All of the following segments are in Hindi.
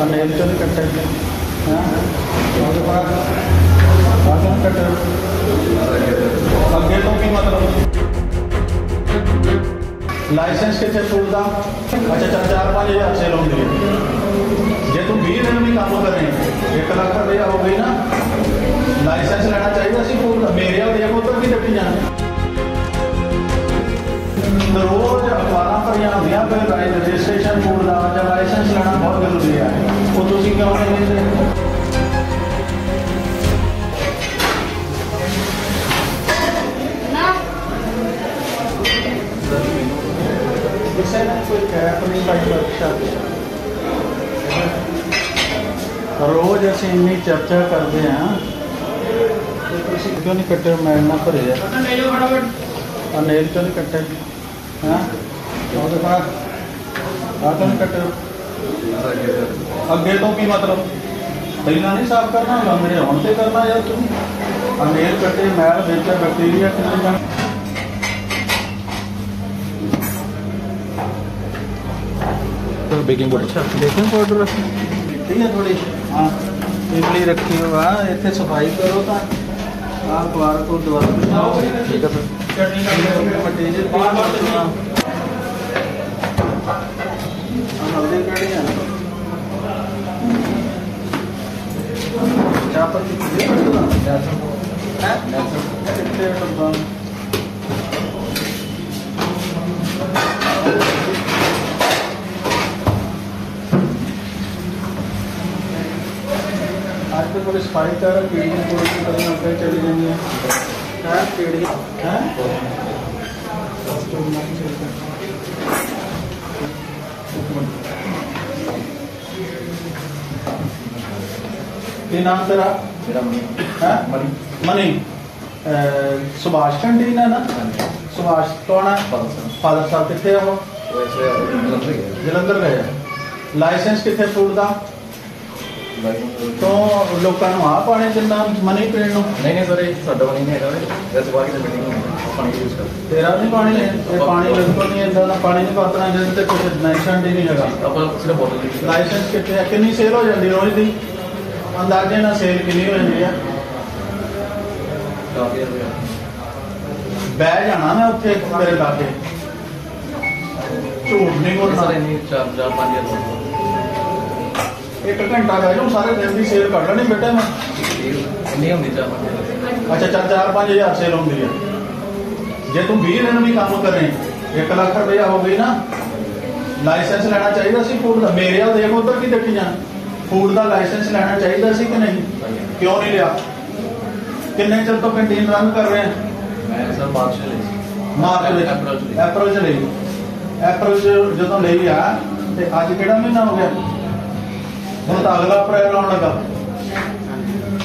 और नेल्सन कटर उसके बाद राजन कटर संकेतों की मतलब लाइसेंस के चतुर्दा। अच्छा 4-5 हज़ार से लोन दिए ये तो 20 दिन कामों कर रहे हैं। 1 लाख का दया हो गई ना। लाइसेंस लेना चाहिए सिर्फ मेरे और देखो तो भी जबकि जाना रोज अखबार पर या दिया पर रजिस्ट्रेशन पूरा जब लाइसेंस लेना बहुत जरूरी है। वो तो तुम क्यों नहीं लेते? इसे कोई कैप नहीं पाई अच्छा रोज ऐसे इनकी चर्चा करते हैं। क्यों नहीं कट्टे मारना पड़ेगा और नेल क्यों नहीं कट्टे उसके बाद राजन कटर अगे तो भी मतलब पहला नहीं साफ करना गंदे हम से करना या तुम अनेल कटे मैल बेचा बैक्टीरिया कितना तो बेकिंग पाउडर। अच्छा बेकिंग पाउडर ठीक है थोड़ी हाँ इडली रखी हो वहाँ इतने सफाई करो तो आप बार को दोबारा बनाओ। ठीक है सर आजकल पुलिस फाइल कर चली जाएंगे नाम तेरा मनी मनी सुभाष कंटीन है ना? सुभाष कौन है? फादर साहब कितने हो? जलंधर गए। लाइसेंस कितने फ्रूट का तो लोगों को आप आने जिन्ना मनी पीण नहीं सर साढ़ा पानी नहीं है बाहर की मीटिंग पानी यूज कर तेरा नहीं पानी नहीं पानी बिल्कुल नहीं इतना पानी नहीं पातना जिससे कुछ लाइसेंस ही नहीं है। लाइसेंस कितने कितनी सेल हो जाती रोज की अंदाजे ना सेल कितनी हो जाती है? बह जाना मैं उत्थे मेरे लाके झूठ नहीं बोलना। 4-5 हज़ार एक घंटा बह जाऊँ सारे दिन की सेल कर लेनी बेटे मैं नहीं होंगी। अच्छा 4-5 हज़ार सेल होंगी है जे तुम 20 दिन भी काम कर रहे हैं। 1 लाख रुपया हो गई ना। लाइसेंस लेना चाहिए सी फूड का मेरे देख उधर की देखी जाए फूड का लाइसेंस लेना चाहिए सी कि नहीं क्यों नहीं लिया? किन्ने चल तो कैंटीन रन कर रहे हैं मार्च अप्रैल जो ले अज कि महीना हो गया हम तो अगला अप्रैल आने लगा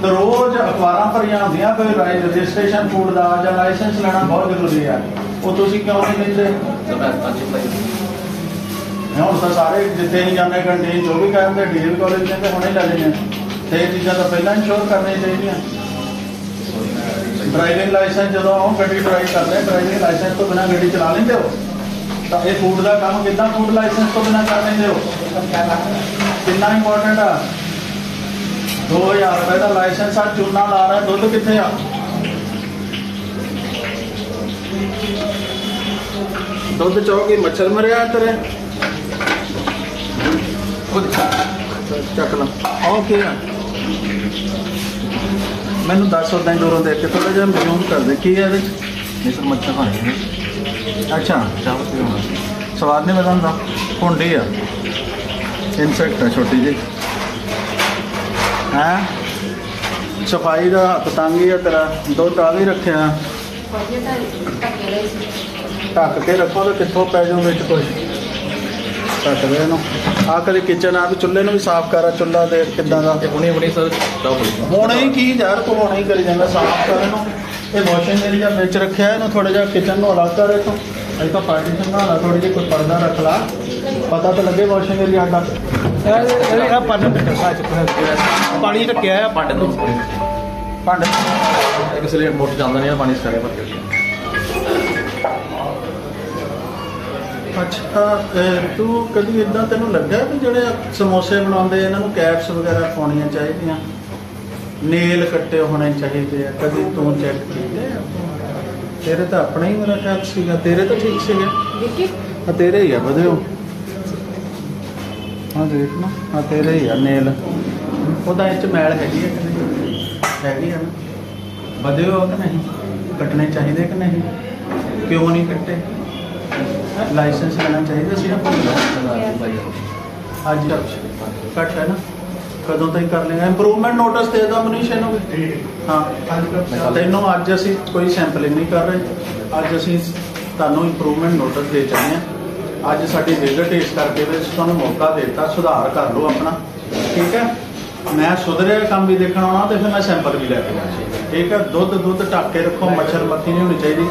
तो रोज अखबार पर आदि कोई रजिस्ट्रेशन फूड का या लाइसेंस लेना बहुत जरूरी है। वो तुम क्यों नहीं लेते? हम तो सारे जिते ही जाने कैंटीन जो भी कहते हैं डिग्री कॉलेज ने तो हमने ले लेने तो ये चीज़ा तो पहले इंश्योर करनी चाहिए। ड्राइविंग लाइसेंस जो हम गड्डी ड्राइव कर रहे हैं ड्राइविंग लाइसेंस तो बिना गड्डी चला लेंगे हो तो ये फूड का काम कि फूड लाइसेंस तो बिना कर लेंगे हो कितना इंपोर्टेंट है। 2000 रुपए का लाइसेंस आज चूना ला रहा है दुध कितने आ 2 चौकी मच्छर मरिया तेरे चकना ओके मैं 10 दूरों देख के थोड़ा जहा रिज्यूम कर दे की है मच्छर खाने। अच्छा स्वाद नहीं बता भुंडी आ इनफेक्ट है छोटी जी है सफाई का हत्थ तंग ही है तेरा 2 टाली रखे ढक के रखो तो कितों पै जाओ बिच कुछ ढक देना आ कभी किचन आप चूल्हे भी साफ कर चूल्हा देख कि हूने ही की यार तू हूने ही करी जाता साफ कर वॉशिंग एरिया बिच रखे इन्होंने थोड़ा जहा किचन अलग कर रखो अभी तो पार्टीशन बना थोड़ी जी कोई पर्दा रख ला पता तो लगे वॉशिंग एरिया का पानी ढके भांडे भांडे इसलिए मोटर जाता नहीं पानी सारे भर अच्छा तू कभी इदा तेन लगा भी जो समोसे बनाते इन्होंने कैप्स वगैरह पानिया चाहिए, नेल कट्टे होने चाहिए, कभी तू चेक किए? तेरे तो अपना ही मेरा ख्याल सीगा, तेरे तो ठीक से तेरे ही है बदे। हाँ देख ना, हाँ तेरे ही है नेल, वह मैल हैगी है ना, बदे हो कि नहीं, कटने चाहिए कि नहीं, क्यों नहीं कट्टे? लाइसेंस लेना चाहिए अज घट है ना, कदों तक कर लेंगे। इंप्रूवमेंट नोटिस दे दो मनीष इनू। हाँ तेनों अज असी कोई सैंपलिंग नहीं कर रहे, अज असी तुहानूं इंप्रूवमेंट नोटिस दे चाहिए। अज साडी विजिट इस करके तुहानूं मौका देता, सुधार कर लो अपना, ठीक है। मैं सुधरिया काम भी देखना आना, तो फिर मैं सैंपल भी लैके आना, ठीक है। दुध दुध ढाके रखो, मच्छर मक्खी नहीं होनी चाहिए।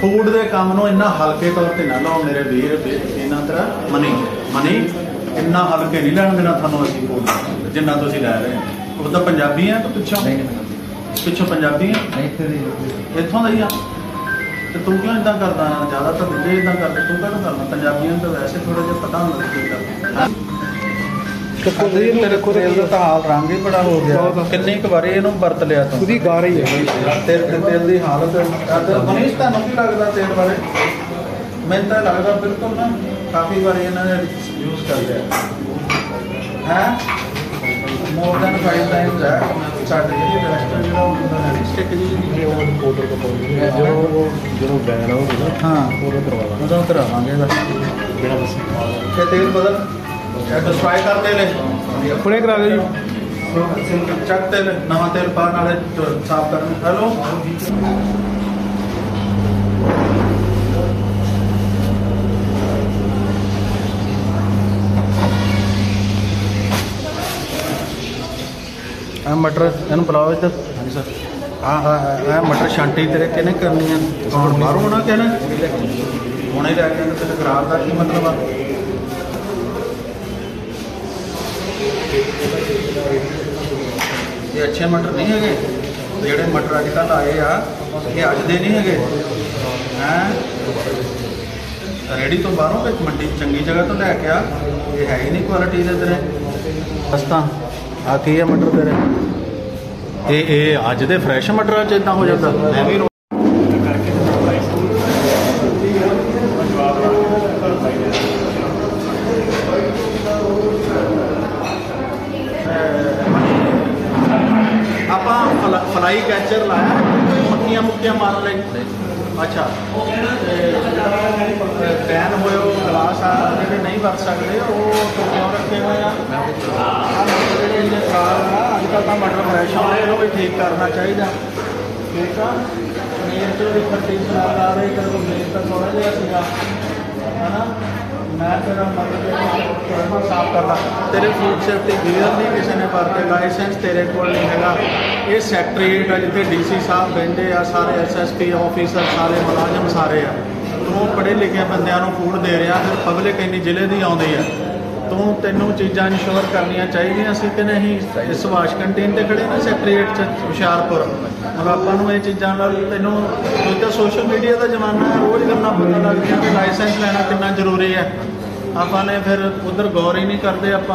फूड के काम में इन्ना हल्के तौर पर ना लाओ मेरे वीर, इन्ना तेरा मनी मनी इन्ना हल्के नहीं लैन देना थानू। असी फूड जिन्ना तुसीं लै रहे हो, उदा पंजाबी है तो पिछों पिछों पंजाबी है, इतों का ही आ। तो तू क्यों इदा करता, ज़्यादातर दूजे इदा करते, तू क्या करना? पंजाबियों तो वैसे थोड़ा जि पता होता है। स्पाई कर तेल खुले करा दे चक, तेल नवा तेल पाने वाले साफ कर। हेलो मटर इन बुलाओ इधर। हाँ जी सर। हाँ हाँ हाँ मटर छांटी तेरे कहने करनी है, बाहरों होना कहना होने लैके तेरे खराब का की मतलब आ। ये अच्छे मटर नहीं है, जोड़े मटर अज कल आए आज दे नहीं है, रेहड़ी तो बाहरों मंडी चंगी जगह तो लैके आ, ये है ही नहीं क्वालिटी दे तेरे दस्ता। आ की है मटर तेरे ये अज दे फ्रैश मटर इदा हो जाता। मैं भी फ्लाई कैचर लाया मक्खियां मुक्खियां मारन लगे। अच्छा बैन हो गलास आ जो नहीं वरत सकते वो क्यों रखे हुए आजकल तो मटर फ्रैश आने इन्हों भी ठीक करना चाहिए, ठीक है। पनीर जो भी खट्टी सलाद आ रही तो पनीर तो थोड़ा जहा है ना, मैं तेरा मतलब साफ करना। तेरे फूड सेफ्टी गियर नहीं किसी ने भरते, लाइसेंस तेरे को नहीं है। ये सैक्ट्रेट है जिते DC साहब बहते आ, सारे SSP ऑफिसर सारे मुलाजम सारे आ। तू पढ़े लिखे बंदों को फूड दे रहा, फिर पब्लिक इन्नी जिले की आती है, तू तेनों चीज़ा इंश्योर करनिया चाहिए। असं तो नहीं इस वाश कैंटीन पर खड़े ना सैक्ट्रेट हुशियारपुर, हम आपू ये चीज़ा तेनों तो सोशल मीडिया का जमाना है, रोज़ गल्लां पता लगदियां कि लाइसेंस लैना कितना जरूरी है। आपने फिर उधर गौर ही नहीं करते। आप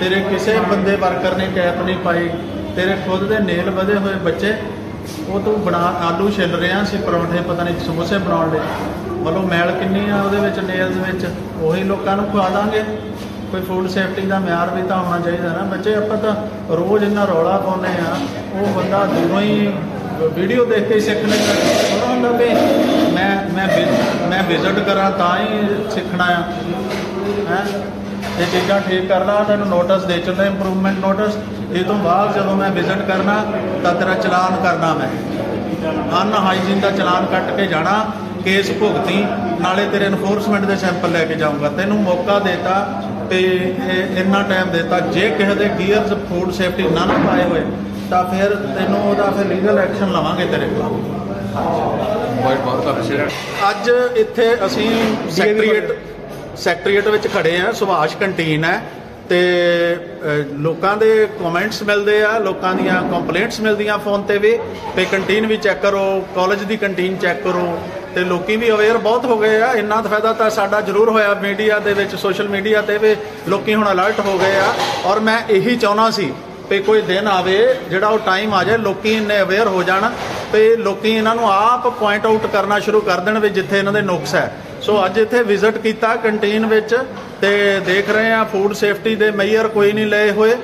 तेरे किसी बंदे वर्कर ने कैप नहीं पाई, तेरे खुद के नेल बधे हुए बच्चे वो तू बना आलू छिल रहा सी, परौंठे पता नहीं समोसे बनाने वालों मैल किन्नी आ वो नेल्स में, उही लोगों को खुआ देंगे। कोई फूड सेफ्टी का म्यार भी तो होना चाहिए ना बच्चे। आप रोज़ इन्ना रौला पाने वो बंदा दूरों ही वीडियो देख के ही सीखने होंगे भी मैं विजिट करा तो ही सीखना है। ये चीज़ा ठीक करना, तेन नोटिस दे चलना इंप्रूवमेंट नोटिस। ये तो बाद जो मैं विजिट करना तो तेरा चलान करना, मैं अनहाइजीन का चलान कट के जाना, केस भुगती, नाले तेरे इनफोर्समेंट के सैंपल लैके जाऊँगा। तेनों मौका देता तो इन्ना टाइम देता, जे किसी के गियरस फूड सेफ्टी ना ना पाए हुए तो फिर तेनों फिर लीगल एक्शन लवांगे तेरे खिलाफ। अज इत्थे असीं सैक्ट्रीएट में खड़े हैं, सुभाष कैंटीन है, तो लोगों के कॉमेंट्स मिलते हैं, लोगों दियाँ कंप्लेंट्स मिलती फोन पर भी, तो कैंटीन भी चैक करो, कॉलेज की कैंटीन चैक करो, ਤੇ ਲੋਕੀ ਵੀ ਅਵੇਅਰ ਬਹੁਤ ਹੋ ਗਏ ਆ। ਇੰਨਾ ਫਾਇਦਾ ਤਾਂ ਸਾਡਾ ਜ਼ਰੂਰ ਹੋਇਆ ਮੀਡੀਆ ਦੇ ਵਿੱਚ, ਸੋਸ਼ਲ ਮੀਡੀਆ ਤੇ ਵੀ ਲੋਕੀ ਹੁਣ ਅਲਰਟ ਹੋ ਗਏ ਆ। ਔਰ ਮੈਂ ਇਹੀ ਚਾਹੁੰਦਾ ਸੀ ਤੇ ਕੋਈ ਦਿਨ ਆਵੇ ਜਿਹੜਾ ਉਹ ਟਾਈਮ ਆ ਜਾਏ, ਲੋਕੀ ਇੰਨੇ ਅਵੇਅਰ ਹੋ ਜਾਣ ਤੇ ਲੋਕੀ ਇਹਨਾਂ ਨੂੰ ਆਪ ਪੁਆਇੰਟ ਆਊਟ ਕਰਨਾ ਸ਼ੁਰੂ ਕਰ ਦੇਣ ਵੀ ਜਿੱਥੇ ਇਹਨਾਂ ਦੇ ਨੁਕਸ ਹੈ। ਸੋ ਅੱਜ ਇੱਥੇ ਵਿਜ਼ਿਟ ਕੀਤਾ ਕੰਟੀਨ ਵਿੱਚ ਤੇ ਦੇਖ ਰਹੇ ਆ ਫੂਡ ਸੇਫਟੀ ਦੇ ਮੇਜਰ ਕੋਈ ਨਹੀਂ ਲਏ ਹੋਏ,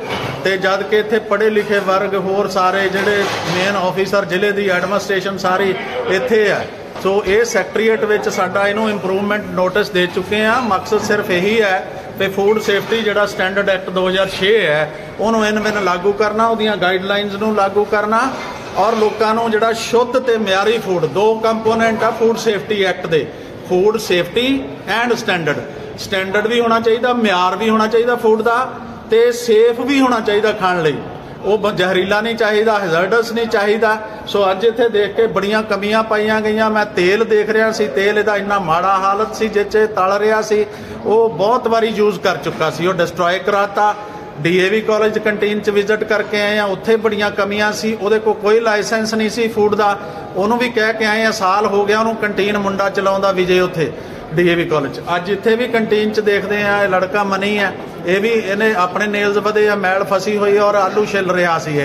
ਤੇ ਜਦ ਕਿ ਇੱਥੇ ਪੜ੍ਹੇ ਲਿਖੇ ਵਰਗ ਹੋਰ ਸਾਰੇ ਜਿਹੜੇ ਮੇਨ ਆਫੀਸਰ ਜ਼ਿਲ੍ਹੇ ਦੀ ਐਡਮਿਨਿਸਟ੍ਰੇਸ਼ਨ ਸਾਰੀ ਇੱਥੇ ਆ। ਸੋ ਇਹ ਸੈਕਟਰੀਏਟ ਵਿੱਚ ਸਾਡਾ ਇਹਨੂੰ ਇੰਪਰੂਵਮੈਂਟ ਨੋਟਿਸ ਦੇ ਚੁੱਕੇ ਆ। ਮਕਸਦ ਸਿਰਫ ਇਹੀ ਹੈ ਤੇ ਫੂਡ ਸੇਫਟੀ ਜਿਹੜਾ ਸਟੈਂਡਰਡ ਐਕਟ 2006 ਹੈ ਉਹਨੂੰ ਇਹਨਾਂ ਲਾਗੂ ਕਰਨਾ, ਉਹਦੀਆਂ ਗਾਈਡਲਾਈਨਸ ਨੂੰ ਲਾਗੂ ਕਰਨਾ ਔਰ ਲੋਕਾਂ ਨੂੰ ਜਿਹੜਾ ਸ਼ੁੱਧ ਤੇ ਮਿਆਰੀ ਫੂਡ, ਦੋ ਕੰਪੋਨੈਂਟ ਆ ਫੂਡ ਸੇਫਟੀ ਐਕਟ ਦੇ, food safety and standard. Standard ਵੀ ਹੋਣਾ ਚਾਹੀਦਾ, ਮਿਆਰ ਵੀ ਹੋਣਾ ਚਾਹੀਦਾ ਫੂਡ ਦਾ, ਤੇ ਸੇਫ ਵੀ ਹੋਣਾ ਚਾਹੀਦਾ ਖਾਣ ਲਈ। ਉਹ ਜ਼ਹਿਰੀਲਾ ਨਹੀਂ ਚਾਹੀਦਾ, ਹੈਜ਼ਰਡਸ ਨਹੀਂ ਚਾਹੀਦਾ। ਸੋ ਅੱਜ ਇੱਥੇ ਦੇਖ ਕੇ ਬੜੀਆਂ ਕਮੀਆਂ ਪਾਈਆਂ ਗਈਆਂ। ਮੈਂ ਤੇਲ ਦੇਖ ਰਿਹਾ ਸੀ, ਤੇਲ ਇਹਦਾ ਇੰਨਾ ਮਾੜਾ ਹਾਲਤ ਸੀ ਜਿਸ 'ਚ ਤਲ ਰਿਹਾ ਸੀ, ਉਹ ਬਹੁਤ ਵਾਰੀ ਯੂਜ਼ ਕਰ ਚੁੱਕਾ ਸੀ, ਉਹ ਡਿਸਟਰੋਏ ਕਰਾਤਾ। DAV ਕਾਲਜ ਕੰਟੀਨ 'ਚ ਵਿਜ਼ਿਟ ਕਰਕੇ ਆਏ ਆ, ਉੱਥੇ ਬੜੀਆਂ ਕਮੀਆਂ ਸੀ। ਉਹਦੇ ਕੋਈ ਲਾਇਸੈਂਸ ਨਹੀਂ ਸੀ ਫੂਡ ਦਾ, ਉਹਨੂੰ ਵੀ ਕਹਿ ਕੇ ਆਏ ਆ, ਸਾਲ ਹੋ ਗਿਆ ਉਹਨੂੰ ਕੰਟੀਨ ਮੁੰਡਾ ਚਲਾਉਂਦਾ ਵਿਜੇ ਉੱਥੇ DAV ਕਾਲਜ। ਅੱਜ ਇੱਥੇ ਵੀ ਕੰਟੀਨ 'ਚ ਦੇਖਦੇ ਆ ਇਹ ਲੜਕਾ ਮਨੀ ਹੈ, ਇਹ ਵੀ ਇਹਨੇ ਆਪਣੇ ਨੇਲਜ਼ ਵਧੇ ਆ, ਮੈਲ ਫਸੀ ਹੋਈ ਔਰ ਆਲੂ ਛਿੱਲ ਰਿਹਾ ਸੀ।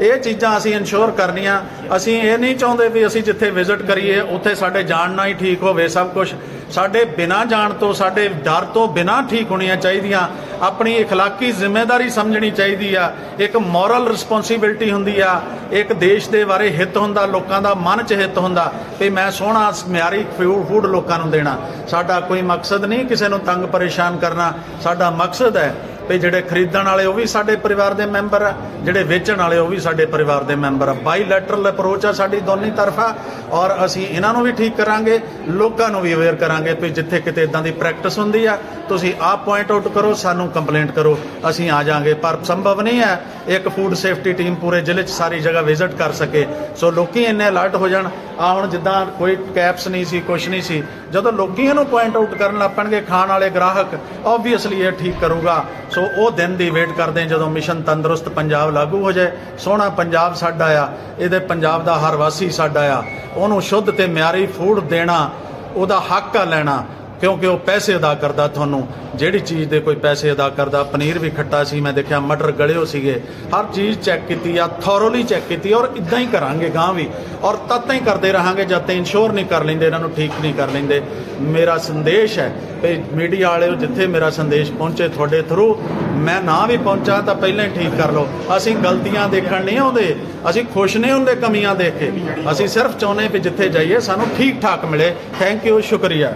ਇਹ ਚੀਜ਼ਾਂ ਅਸੀਂ ਇਨਸ਼ੋਰ ਕਰਨੀਆਂ। ਅਸੀਂ ਇਹ ਨਹੀਂ ਚਾਹੁੰਦੇ ਵੀ ਅਸੀਂ ਜਿੱਥੇ ਵਿਜ਼ਿਟ ਕਰੀਏ ਉੱਥੇ ਸਾਡੇ ਜਾਣ ਨਾਲ ਹੀ ਠੀਕ ਹੋਵੇ ਸਭ ਕੁਝ। ਸਾਡੇ ਬਿਨਾਂ ਜਾਣ ਤੋਂ, ਸਾਡੇ ਡਰ ਤੋਂ ਬਿਨਾਂ ਠੀਕ ਹੋਣੀਆਂ ਚਾਹੀਦੀਆਂ। ਆਪਣੀ اخلاقی ਜ਼ਿੰਮੇਵਾਰੀ ਸਮਝਣੀ ਚਾਹੀਦੀ ਆ, ਇੱਕ ਮੋਰਲ ਰਿਸਪੌਂਸਿਬਿਲਟੀ ਹੁੰਦੀ ਆ, ਇੱਕ ਦੇਸ਼ ਦੇ ਬਾਰੇ ਹਿੱਤ ਹੁੰਦਾ, ਲੋਕਾਂ ਦਾ ਮਨ 'ਚ ਹਿੱਤ ਹੁੰਦਾ ਵੀ ਮੈਂ ਸੋਹਣਾ ਮਿਆਰੀ ਫੂਡ ਲੋਕਾਂ ਨੂੰ ਦੇਣਾ। ਸਾਡਾ ਕੋਈ ਮਕਸਦ ਨਹੀਂ ਕਿਸੇ ਨੂੰ ਤੰਗ ਪਰੇਸ਼ਾਨ ਕਰਨਾ, ਸਾਡਾ ਮਕਸਦ ਹੈ ਵੀ ਜਿਹੜੇ ਖਰੀਦਣ ਵਾਲੇ ਉਹ ਵੀ ਸਾਡੇ ਪਰਿਵਾਰ ਦੇ ਮੈਂਬਰ ਆ, ਜਿਹੜੇ ਵੇਚਣ ਵਾਲੇ ਉਹ ਵੀ ਸਾਡੇ ਪਰਿਵਾਰ ਦੇ ਮੈਂਬਰ ਆ। ਬਾਈਲੈਟਰਲ ਅਪਰੋਚ ਆ ਸਾਡੀ ਦੋਨੇ ਤਰਫਾ, ਔਰ ਅਸੀਂ ਇਹਨਾਂ ਨੂੰ ਵੀ ਠੀਕ ਕਰਾਂਗੇ, ਲੋਕਾਂ ਨੂੰ ਵੀ ਅਵੇਅਰ ਕਰਾਂਗੇ ਵੀ ਜਿੱਥੇ ਕਿਤੇ ਇਦਾਂ ਦੀ ਪ੍ਰੈਕਟਿਸ ਹੁੰਦੀ ਆ ਤੁਸੀਂ ਆਪ ਪੁਆਇੰਟ ਆਊਟ ਕਰੋ, ਸਾਨੂੰ ਕੰਪਲੇਂਟ ਕਰੋ, ਅਸੀਂ ਆ ਜਾਾਂਗੇ। ਪਰ ਸੰਭਵ ਨਹੀਂ ਹੈ ਇੱਕ ਫੂਡ ਸੇਫਟੀ ਟੀਮ ਪੂਰੇ ਜ਼ਿਲ੍ਹੇ 'ਚ ਸਾਰੀ ਜਗ੍ਹਾ ਵਿਜ਼ਿਟ ਕਰ ਸਕੇ। ਸੋ ਲੋਕੀ ਇੰਨੇ ਅਲਰਟ ਹੋ ਜਾਣ। ਆ ਹੁਣ ਜਿੱਦਾਂ ਕੋਈ ਕੈਪਸ ਨਹੀਂ ਸੀ, ਕੁਛ ਨਹੀਂ ਸੀ, ਜਦੋਂ ਲੋਕੀ ਇਹਨੂੰ ਪੁਆਇੰਟ ਆਊਟ ਕਰਨ ਲੱਗ ਪੈਣਗੇ ਖਾਣ ਵਾਲੇ ਗ੍ਰਾਹਕ, ਓਬਵੀਅਸਲੀ ਇਹ ਠੀਕ ਕਰੂਗਾ। ਸੋ ਉਹ ਦਿਨ ਦੀ ਵੇਟ ਕਰਦੇ ਜਦੋਂ ਮਿਸ਼ਨ ਤੰਦਰੁਸਤ ਪੰਜਾਬ ਲਾਗੂ ਹੋ ਜਾਏ। ਸੋਹਣਾ ਪੰਜਾਬ ਸਾਡਾ ਆ, ਇਹਦੇ ਪੰਜਾਬ ਦਾ ਹਰ ਵਾਸੀ ਸਾਡਾ ਆ, ਉਹਨੂੰ ਸ਼ੁੱਧ ਤੇ ਮਿਆਰੀ ਫੂਡ ਦੇਣਾ ਉਹਦਾ ਹੱਕ ਆ ਲੈਣਾ, ਕਿਉਂਕਿ ਉਹ ਪੈਸੇ ਅਦਾ ਕਰਦਾ। ਤੁਹਾਨੂੰ ਜਿਹੜੀ ਚੀਜ਼ ਦੇ ਕੋਈ ਪੈਸੇ ਅਦਾ ਕਰਦਾ, ਪਨੀਰ ਵੀ ਖੱਟਾ ਸੀ ਮੈਂ ਦੇਖਿਆ, ਮਟਰ ਗਲਿਓ ਸੀਗੇ, ਹਰ ਚੀਜ਼ ਚੈੱਕ ਕੀਤੀ ਆ, ਥੋਰੋਲੀ ਚੈੱਕ ਕੀਤੀ, ਔਰ ਇਦਾਂ ਹੀ ਕਰਾਂਗੇ ਗਾਂ ਵੀ, ਔਰ ਤਦ ਤਾਈਂ ਕਰਦੇ ਰਹਾਂਗੇ ਜਦ ਤਾਈਂ ਇਨਸ਼ੋਰ ਨਹੀਂ ਕਰ ਲੈਂਦੇ, ਇਹਨਾਂ ਨੂੰ ਠੀਕ ਨਹੀਂ ਕਰ ਲੈਂਦੇ। ਮੇਰਾ ਸੰਦੇਸ਼ ਹੈ ਵੀ ਮੀਡੀਆ ਵਾਲਿਓ ਜਿੱਥੇ ਮੇਰਾ ਸੰਦੇਸ਼ ਪਹੁੰਚੇ ਤੁਹਾਡੇ ਥਰੂ, ਮੈਂ ਨਾ ਵੀ ਪਹੁੰਚਾ ਤਾਂ ਪਹਿਲਾਂ ਹੀ ਠੀਕ ਕਰ ਲਓ। ਅਸੀਂ ਗਲਤੀਆਂ ਦੇਖਣ ਨਹੀਂ ਆਉਂਦੇ, ਅਸੀਂ ਖੁਸ਼ ਨਹੀਂ ਹੁੰਦੇ ਕਮੀਆਂ ਦੇਖ ਕੇ, ਅਸੀਂ ਸਿਰਫ ਚਾਹੁੰਦੇ ਵੀ ਜਿੱਥੇ ਜਾਈਏ ਸਾਨੂੰ ਠੀਕ ਠਾਕ ਮਿਲੇ। ਥੈਂਕ ਯੂ, ਸ਼ੁਕਰੀਆ।